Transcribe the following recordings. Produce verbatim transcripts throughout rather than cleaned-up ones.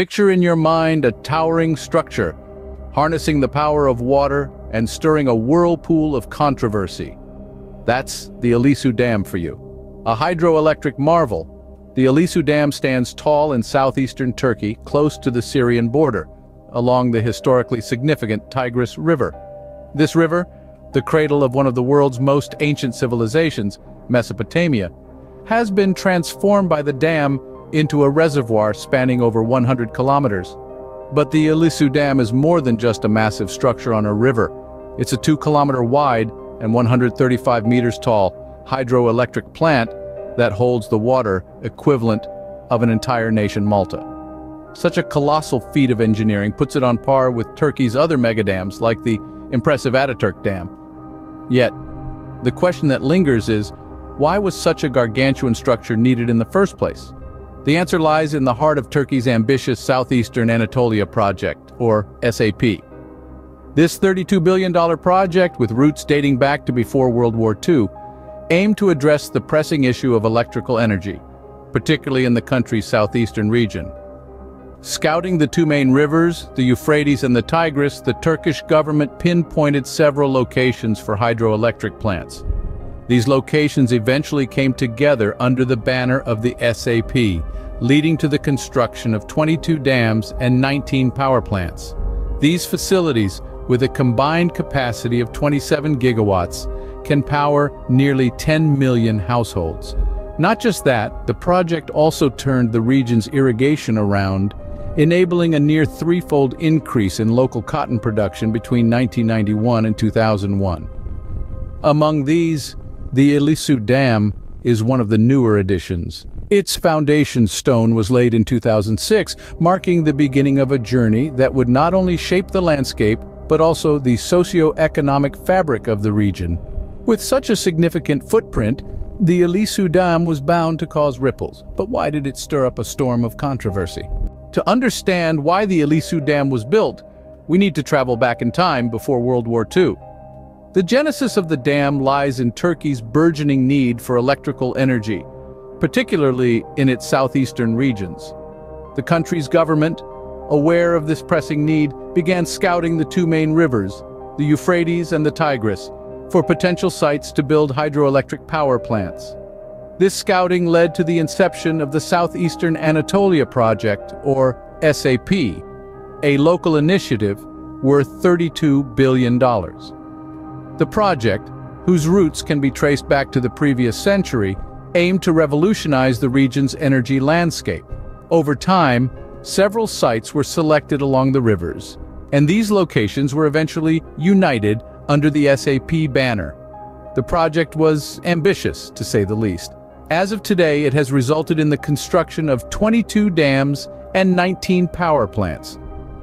Picture in your mind a towering structure, harnessing the power of water and stirring a whirlpool of controversy. That's the Ilisu Dam for you. A hydroelectric marvel, the Ilisu Dam stands tall in southeastern Turkey, close to the Syrian border, along the historically significant Tigris River. This river, the cradle of one of the world's most ancient civilizations, Mesopotamia, has been transformed by the dam into a reservoir spanning over one hundred kilometers. But the Ilisu Dam is more than just a massive structure on a river. It's a two-kilometer wide and one hundred thirty-five meters tall hydroelectric plant that holds the water equivalent of an entire nation, Malta. Such a colossal feat of engineering puts it on par with Turkey's other megadams like the impressive Ataturk Dam. Yet, the question that lingers is, why was such a gargantuan structure needed in the first place? The answer lies in the heart of Turkey's ambitious Southeastern Anatolia Project, or S A P. This thirty-two billion dollar project, with roots dating back to before World War Two, aimed to address the pressing issue of electrical energy, particularly in the country's southeastern region. Scouting the two main rivers, the Euphrates and the Tigris, the Turkish government pinpointed several locations for hydroelectric plants. These locations eventually came together under the banner of the S A P, leading to the construction of twenty-two dams and nineteen power plants. These facilities, with a combined capacity of twenty-seven gigawatts, can power nearly ten million households. Not just that, the project also turned the region's irrigation around, enabling a near threefold increase in local cotton production between nineteen ninety-one and two thousand one. Among these, the Ilisu Dam is one of the newer additions. Its foundation stone was laid in two thousand six, marking the beginning of a journey that would not only shape the landscape, but also the socio-economic fabric of the region. With such a significant footprint, the Ilisu Dam was bound to cause ripples. But why did it stir up a storm of controversy? To understand why the Ilisu Dam was built, we need to travel back in time before World War Two. The genesis of the dam lies in Turkey's burgeoning need for electrical energy, particularly in its southeastern regions. The country's government, aware of this pressing need, began scouting the two main rivers, the Euphrates and the Tigris, for potential sites to build hydroelectric power plants. This scouting led to the inception of the Southeastern Anatolia Project, or S A P, a local initiative worth thirty-two billion dollars. The project, whose roots can be traced back to the previous century, aimed to revolutionize the region's energy landscape. Over time, several sites were selected along the rivers, and these locations were eventually united under the S A P banner. The project was ambitious, to say the least. As of today, it has resulted in the construction of twenty-two dams and nineteen power plants,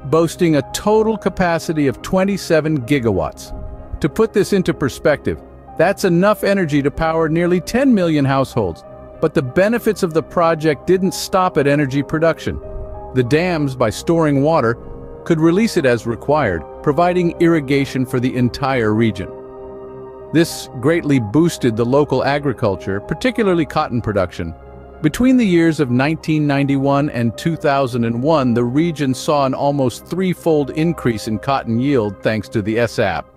boasting a total capacity of twenty-seven gigawatts. To put this into perspective, that's enough energy to power nearly ten million households. But the benefits of the project didn't stop at energy production. The dams, by storing water, could release it as required, providing irrigation for the entire region. This greatly boosted the local agriculture, particularly cotton production. Between the years of nineteen ninety-one and two thousand one, the region saw an almost threefold increase in cotton yield thanks to the S A P.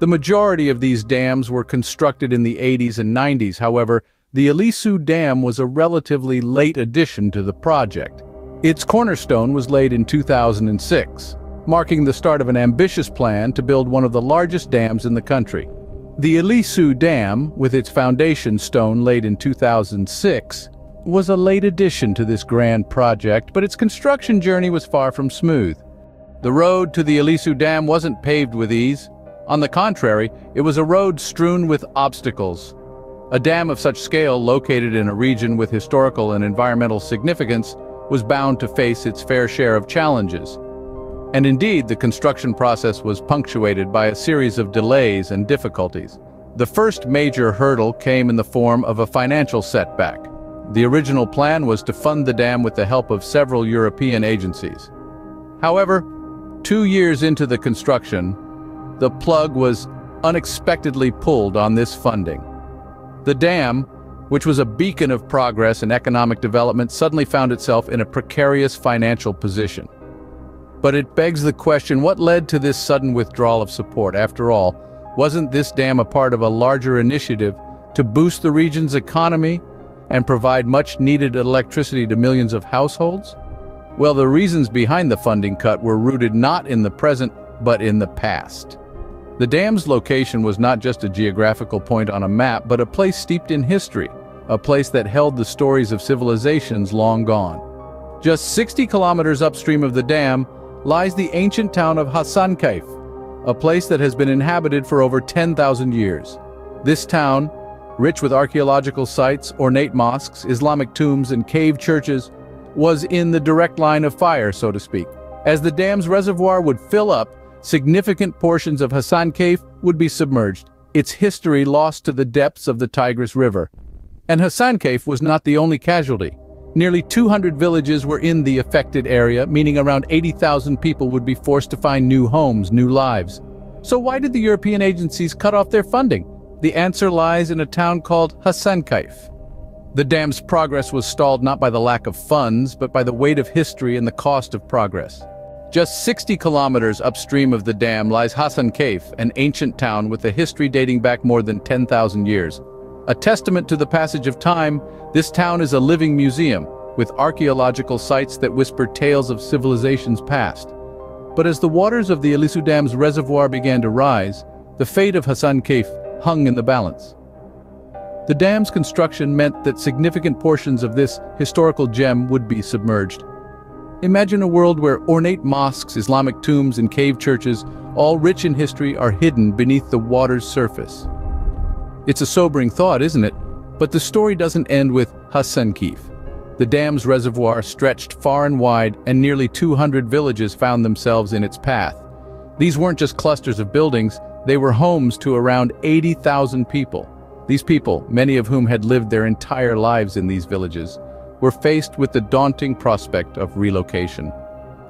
The majority of these dams were constructed in the eighties and nineties, however, the Ilisu Dam was a relatively late addition to the project. Its cornerstone was laid in two thousand six, marking the start of an ambitious plan to build one of the largest dams in the country. The Ilisu Dam, with its foundation stone laid in two thousand six, was a late addition to this grand project, but its construction journey was far from smooth. The road to the Ilisu Dam wasn't paved with ease. On the contrary, it was a road strewn with obstacles. A dam of such scale, located in a region with historical and environmental significance, was bound to face its fair share of challenges. And indeed, the construction process was punctuated by a series of delays and difficulties. The first major hurdle came in the form of a financial setback. The original plan was to fund the dam with the help of several European agencies. However, two years into the construction, the plug was unexpectedly pulled on this funding. The dam, which was a beacon of progress and economic development, suddenly found itself in a precarious financial position. But it begs the question, what led to this sudden withdrawal of support? After all, wasn't this dam a part of a larger initiative to boost the region's economy and provide much-needed electricity to millions of households? Well, the reasons behind the funding cut were rooted not in the present, but in the past. The dam's location was not just a geographical point on a map, but a place steeped in history, a place that held the stories of civilizations long gone. Just sixty kilometers upstream of the dam lies the ancient town of Hasankeyf, a place that has been inhabited for over ten thousand years. This town, rich with archaeological sites, ornate mosques, Islamic tombs, and cave churches, was in the direct line of fire, so to speak. As the dam's reservoir would fill up, significant portions of Hasankeyf would be submerged, its history lost to the depths of the Tigris River. And Hasankeyf was not the only casualty. Nearly two hundred villages were in the affected area, meaning around eighty thousand people would be forced to find new homes, new lives. So why did the European agencies cut off their funding? The answer lies in a town called Hasankeyf. The dam's progress was stalled not by the lack of funds, but by the weight of history and the cost of progress. Just sixty kilometers upstream of the dam lies Hasankeyf, an ancient town with a history dating back more than ten thousand years. A testament to the passage of time, this town is a living museum, with archaeological sites that whisper tales of civilizations past. But as the waters of the Ilisu Dam's reservoir began to rise, the fate of Hasankeyf hung in the balance. The dam's construction meant that significant portions of this historical gem would be submerged. Imagine a world where ornate mosques, Islamic tombs, and cave churches, all rich in history, are hidden beneath the water's surface. It's a sobering thought, isn't it? But the story doesn't end with Hasankeyf. The dam's reservoir stretched far and wide, and nearly two hundred villages found themselves in its path. These weren't just clusters of buildings, they were homes to around eighty thousand people. These people, many of whom had lived their entire lives in these villages, were faced with the daunting prospect of relocation.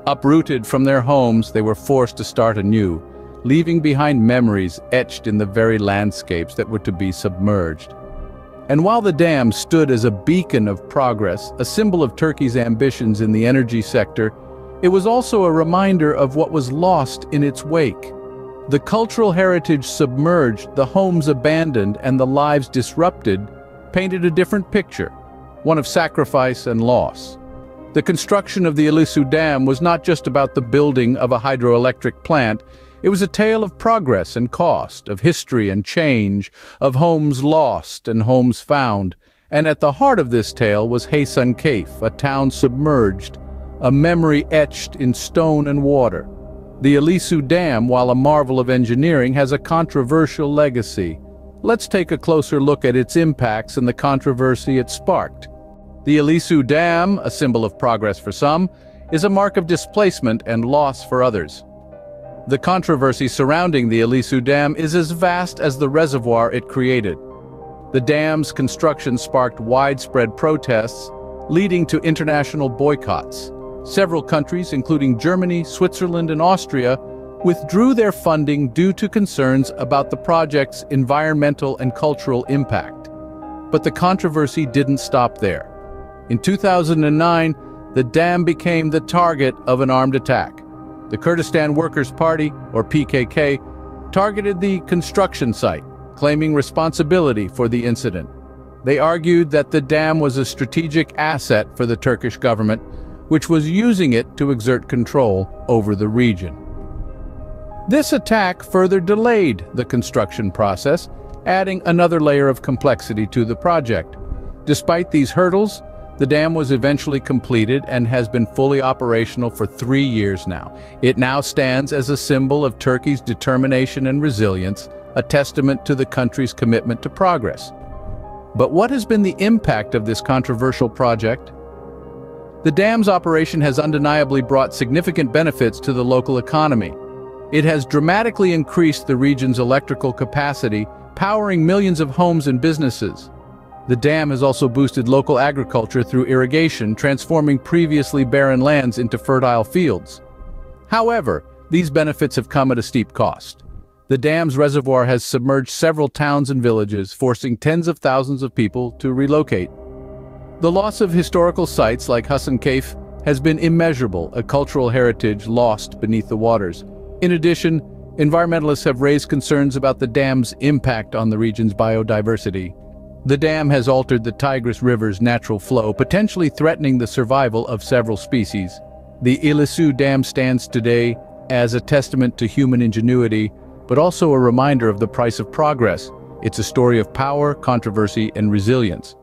Uprooted from their homes, they were forced to start anew, leaving behind memories etched in the very landscapes that were to be submerged. And while the dam stood as a beacon of progress, a symbol of Turkey's ambitions in the energy sector, it was also a reminder of what was lost in its wake. The cultural heritage submerged, the homes abandoned, and the lives disrupted painted a different picture, one of sacrifice and loss. The construction of the Ilisu Dam was not just about the building of a hydroelectric plant, it was a tale of progress and cost, of history and change, of homes lost and homes found. And at the heart of this tale was Hasankeyf, a town submerged, a memory etched in stone and water. The Ilisu Dam, while a marvel of engineering, has a controversial legacy. Let's take a closer look at its impacts and the controversy it sparked. The Ilisu Dam, a symbol of progress for some, is a mark of displacement and loss for others. The controversy surrounding the Ilisu Dam is as vast as the reservoir it created. The dam's construction sparked widespread protests, leading to international boycotts. Several countries, including Germany, Switzerland, and Austria, withdrew their funding due to concerns about the project's environmental and cultural impact. But the controversy didn't stop there. In two thousand nine, the dam became the target of an armed attack. The Kurdistan Workers' Party, or P K K, targeted the construction site, claiming responsibility for the incident. They argued that the dam was a strategic asset for the Turkish government, which was using it to exert control over the region. This attack further delayed the construction process, adding another layer of complexity to the project. Despite these hurdles, the dam was eventually completed and has been fully operational for three years now. It now stands as a symbol of Turkey's determination and resilience, a testament to the country's commitment to progress. But what has been the impact of this controversial project? The dam's operation has undeniably brought significant benefits to the local economy. It has dramatically increased the region's electrical capacity, powering millions of homes and businesses. The dam has also boosted local agriculture through irrigation, transforming previously barren lands into fertile fields. However, these benefits have come at a steep cost. The dam's reservoir has submerged several towns and villages, forcing tens of thousands of people to relocate. The loss of historical sites like Hasankeyf has been immeasurable, a cultural heritage lost beneath the waters. In addition, environmentalists have raised concerns about the dam's impact on the region's biodiversity. The dam has altered the Tigris River's natural flow, potentially threatening the survival of several species. The Ilisu Dam stands today as a testament to human ingenuity, but also a reminder of the price of progress. It's a story of power, controversy, and resilience.